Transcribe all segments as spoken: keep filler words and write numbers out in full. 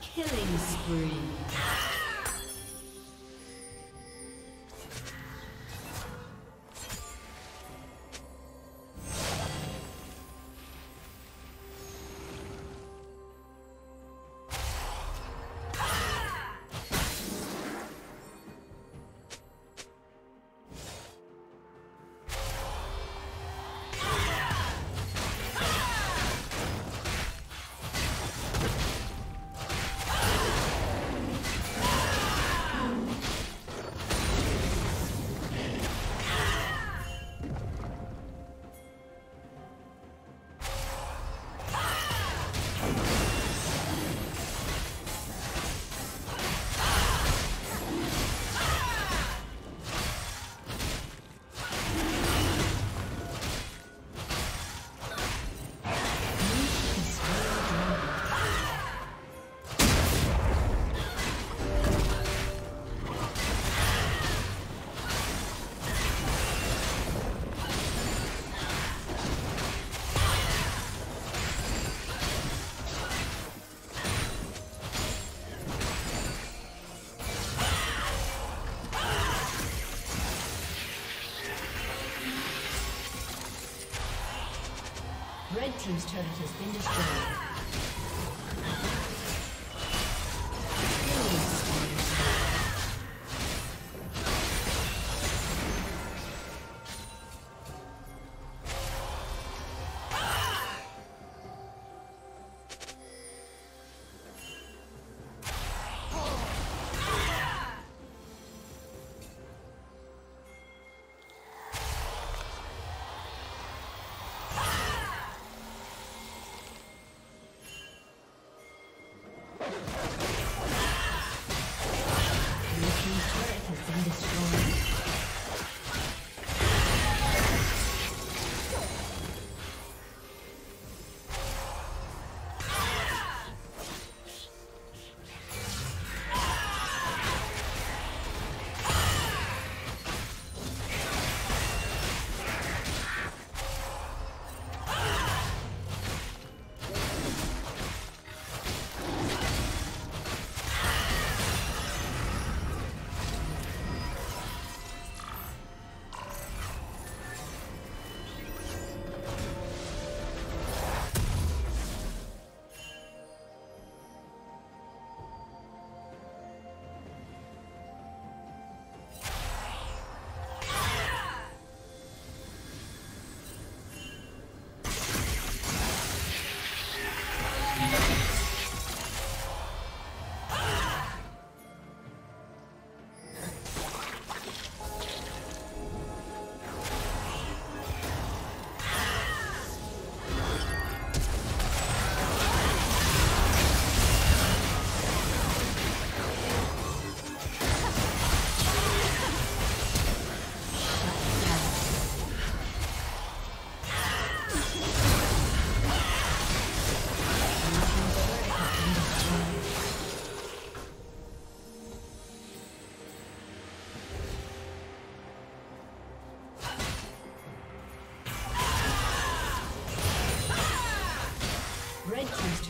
Killing spree. Red team's turret has been destroyed.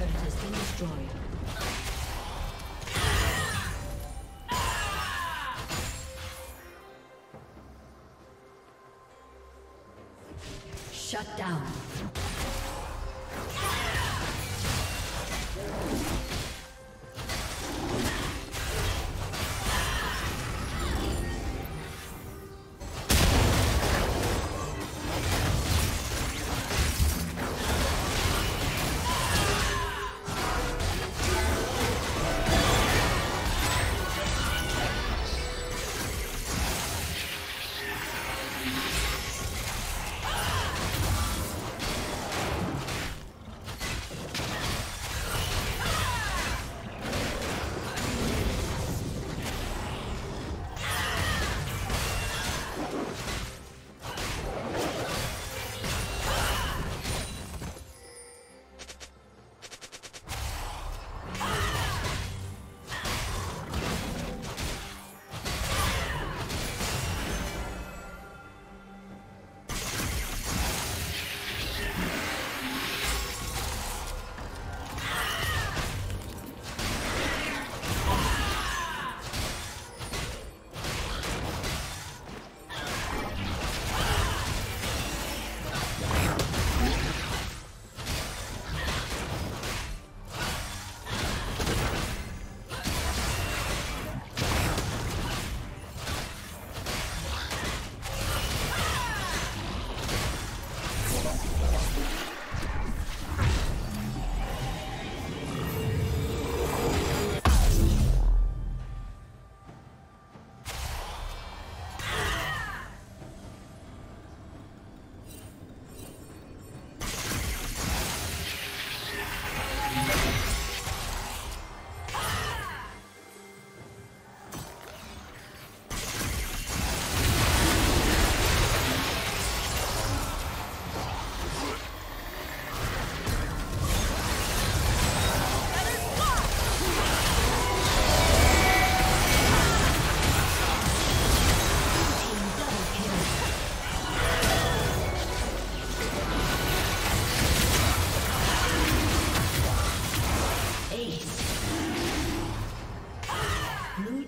It has been destroyed.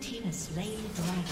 team has slain the dragon.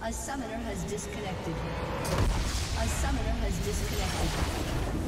A summoner has disconnected. A summoner has disconnected.